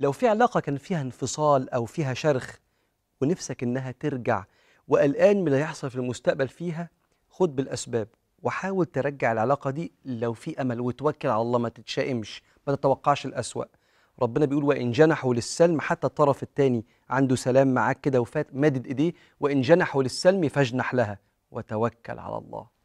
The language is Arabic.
لو في علاقة كان فيها انفصال أو فيها شرخ ونفسك إنها ترجع وقلقان من اللي هيحصل في المستقبل فيها، خد بالأسباب وحاول ترجع العلاقة دي لو في أمل، وتوكل على الله، ما تتشائمش، ما تتوقعش الأسوأ. ربنا بيقول وإن جنحوا للسلم، حتى الطرف الثاني عنده سلام معاك كده وفات مادد إيديه، وإن جنحوا للسلم فاجنح لها وتوكل على الله.